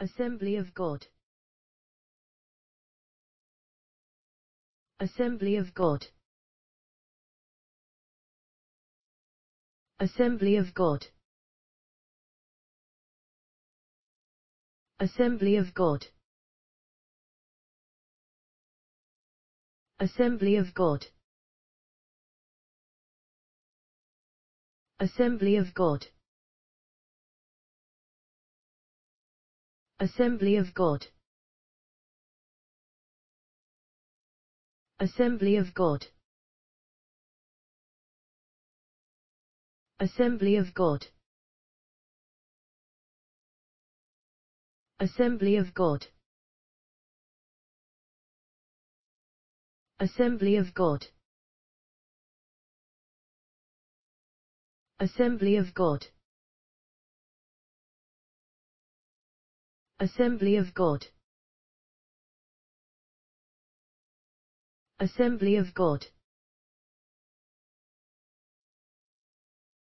Assembly of God. Assembly of God. Assembly of God. Assembly of God. Assembly of God. Assembly of God. Assembly of God. Assembly of God. Assembly of God. Assembly of God. Assembly of God. Assembly of God. Assembly of God. Assembly of God.